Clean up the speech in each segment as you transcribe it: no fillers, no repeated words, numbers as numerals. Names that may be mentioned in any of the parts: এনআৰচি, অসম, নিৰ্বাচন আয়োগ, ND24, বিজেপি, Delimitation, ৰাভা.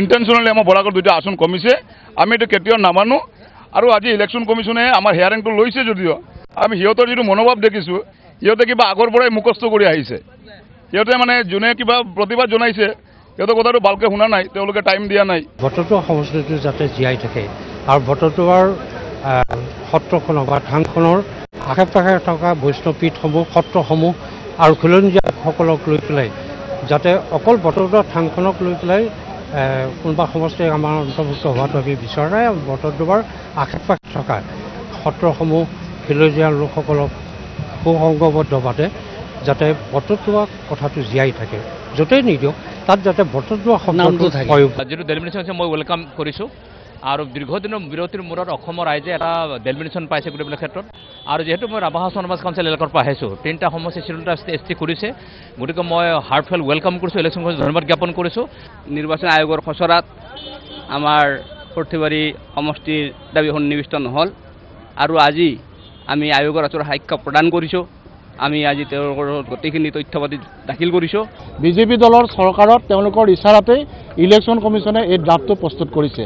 intentionally amar Boragar duita asun komise ami etu ketio namanu aru aji election commissione amar hearing to loise jodio ami hiotor jitu monobab dekisu hiote kiba agor porai mukosto kori ahise hiote mane june kiba protibad jonaise hiote kotharu balke huna nai teoloke time dia nai voter to homosexual jate jiai thake ar voter to ar hotro khon ba thang khonor akhe pakhe thaka boishnopit homo hotro homo ar khulon ja hokolok loi pelai যাতে অকল বতৰটো থাংখনক লৈ পেলাই কোনবা সমষ্টি আমাৰ অন্তৰ্ভুক্ত হোৱাটো আমি বিচাৰে বতৰটোৰ আশে-পাশে থকা সত্ৰসমূহ ফিলজিয়াল লোকসকলক সুসংগবদ্ধভাৱে যাতে বতৰটো কথাটো জিয়াই থাকে যতেই নিদিও তাত যাতে বতৰটো নামটো থাকে যিটো ডেলিমিনেশ্যন আছে মই ওয়েলকাম কৰিছো আৰু দীৰ্ঘদিনৰ বিৰতিৰ মূৰত অসমৰ ৰাইজে এটা ডেলিমিনেশ্যন পাইছে গুটেবিলাক ক্ষেত্ৰত আৰু যেহেতু মই ৰাভা সমাজ কাউন্সিল এলাকাৰ পৰা আহিছো তিনটা সমষ্টি চিন্তা স্থিতি কৰিছে গুটিকে মই হাৰ্টফেল ওয়েলকাম কৰিছো ইলেকশ্যন কমিছন ধন্যবাদ জ্ঞাপন কৰিছো নিৰ্বাচন আয়োগৰ খচৰাত আমাৰ পৰ্থিবাৰী সমষ্টিৰ দাবী সন্নিৱিষ্ট নহল আৰু আজি আমি আয়োগৰ আচৰ হাইক্য প্ৰদান কৰিছো আমি আজি তেওঁলোকৰ গতিখিনি তথ্যপাতি দাখিল কৰিছো বিজেপি দলৰ চৰকাৰত তেওঁলোকৰ ইছাৰাতে ইলেকশ্যন কমিছনে এই ড্ৰাফ্টটো প্ৰস্তুত কৰিছে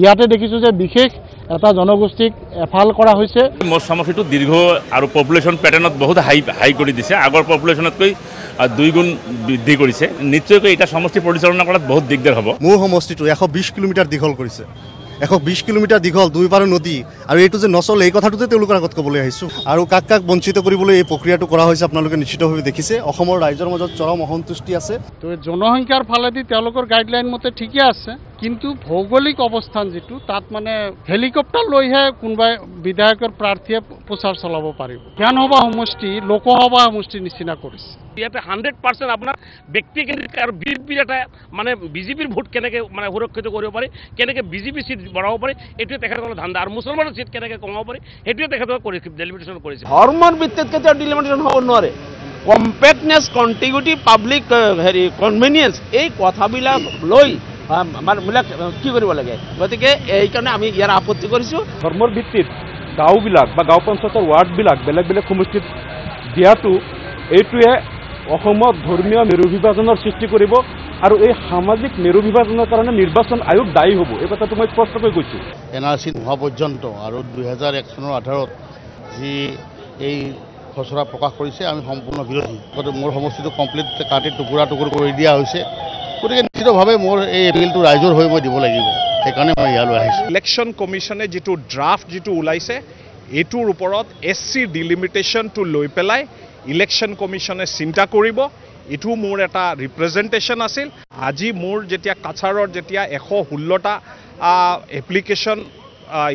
ইয়াতে দেখিছো যে বিশেষ এটা জনগোষ্ঠীক এফাল কৰা হৈছে মোৰ সমষ্টিটো দীৰ্ঘ আৰু পপুলেশ্যন প্যাটাৰ্নত বহুত হাই কৰি দিছে আগৰ পপুলেশ্যনতকৈ দুই গুণ বৃদ্ধি কৰিছে নিশ্চয়কৈ এটা সমষ্টি পৰিচালনা কৰাত বহুত দিগদাৰ হ'ব মোৰ সমষ্টিটো 120 কিলোমিটাৰ দীঘল কৰিছে 120 কিলোমিটাৰ দীঘল দুই পাৰ নদী আৰু এইটো যে নচল এই কথাটোতে তেওঁলোকৰ আগত ক'বলৈ আহিছো আৰু কাক বঞ্চিত কৰিবলৈ এই প্ৰক্ৰিয়াটো কৰা হৈছে আপোনালোকে নিশ্চিতভাৱে দেখিছে অসমৰ ৰাইজৰ মাজত চৰম অসন্তুষ্টি আছে তো জনসংখ্যাৰ ফালেদি তেওঁলোকৰ গাইডলাইন মতে ঠিকই আছে কিন্তু ভৌগোলিক অবস্থান যেটু তাত মানে হেলিকপ্টার লইহে কোনবাই বিধায়কৰ প্ৰাৰ্থীয়ে প্ৰচাৰ চলাব পাৰিব জ্ঞানসভা সমষ্টি লোকসভা সমষ্টি নিচিনা কৰিছে ইয়াতে 100% আপোনাৰ ব্যক্তিগত আৰু বীৰ এটা মানে বিজেপিৰ ভোট কেনেকৈ মানে সুৰক্ষিত কৰিব পাৰি কেনেকৈ বিজেপি সিট বঢ়াব পাৰি এটো তেখেতসকলৰ ধান্দা আৰু মুছলমানৰ সিট কেনেকৈ কমাব পাৰি এটোৱে তেখেতসকলে কৰি ডেলিমিটেশ্যন কৰিছে ধৰ্মৰ ভিত্তিত কেতিয়া ডেলিমিটেশ্যন হ'ব নোৱাৰে কম্প্যাক্টনেস কন্টিগুইটি পাব্লিক হেৰি কনভেনিয়েন্স এই কথাবিলাক লৈ মানে মিলাক কি কৰিব লাগে গতিকে এইকাৰণে আমি ইয়াৰ আপত্তি কৰিছো ধৰ্মৰ ভিত্তিত গাঁওবিলাক বা গাঁও পঞ্চায়তৰ ৱাৰ্ডবিলাক বেলেগ বেলেগ সমষ্টিত দিয়াটো এইটোৱে অসমত ধৰ্মীয় মেৰুবিভাজনৰ সৃষ্টি কৰিব আৰু এই সামাজিক মেৰুবিভাজনৰ কাৰণে নিৰ্বাচন আয়োগ দায়ী হ'ব এই কথাটো মই স্পষ্টকৈ কৈছো এনআৰচি হোৱা পৰ্যন্ত আৰু 2001 চনৰ 18ত যি এই খচৰা প্ৰকাশ কৰিছে আমি সম্পূৰ্ণ বিৰোধী গতিকে মোৰ সমষ্টিটো কমপ্লিট কাটি টুকুৰা টুকুৰ কৰি দিয়া হৈছে গতিকে নিশ্চিতভাৱে মোৰ এই এপিলটো ৰাইজৰ হৈ মই দিব লাগিব সেইকাৰণে মই ইয়ালৈ আহিছোঁ ইলেকশ্যন কমিশ্যনে যিটো ড্ৰাফ্ট যিটো ওলাইছে এইটোৰ ওপৰত এছ চি ডিলিমিটেশ্যনটো লৈ পেলাই ইলেকশ্যন কমিশ্যনে চিন্তা কৰিব এইটো মোৰ এটা ৰিপ্ৰেজেণ্টেশ্যন আছিল আজি মোৰ যেতিয়া কাছাৰৰ যেতিয়া 116টা এপ্লিকেশ্যন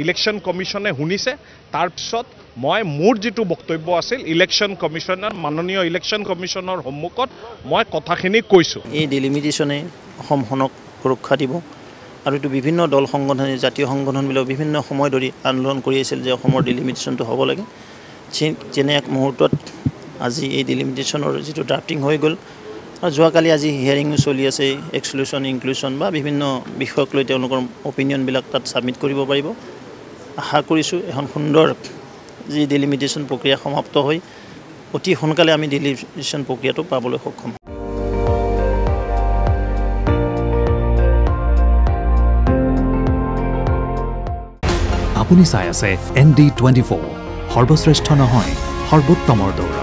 ইলেকশ্যন কমিশ্যনে শুনিছে তাৰপিছত মই মোৰ যিটো বক্তব্য আছিল ইলেকশ্যন কমিশ্যনাৰ মাননীয় ইলেকশ্যন কমিশ্যনৰ সন্মুখত মই কথাখিনি কৈছো এই ডিলিমিটেশ্যনে অসমখনক সুৰক্ষা দিব আৰু এইটো বিভিন্ন দল সংগঠনে জাতীয় সংগঠনবিলাক বিভিন্ন সময় ধৰি আন্দোলন কৰি আছিল যে অসমৰ ডিলিমিটেশ্যনটো হ'ব লাগে যেনে এক মুহূৰ্তত আজি এই ডিলিমিটেশ্যনৰ যিটো ড্ৰাফটিং হৈ গ'ল আৰু যোৱাকালি আজি হিয়াৰিঙো চলি আছে এক্সক্লুশ্যন ইনক্লুশ্যন বা বিভিন্ন বিষয়ক লৈ তেওঁলোকৰ অপিনিয়নবিলাক তাত ছাবমিট কৰিব পাৰিব আশা কৰিছোঁ এখন সুন্দৰ যি ডিলিমিটেশ্যন প্ৰক্ৰিয়া সমাপ্ত হৈ অতি সোনকালে আমি ডিলিমিটেশ্যন প্ৰক্ৰিয়াটো পাবলৈ সক্ষম হ'ম আপুনি চাই আছে ND24 সৰ্বশ্ৰেষ্ঠ নহয় সৰ্বোত্তমৰ দৌৰা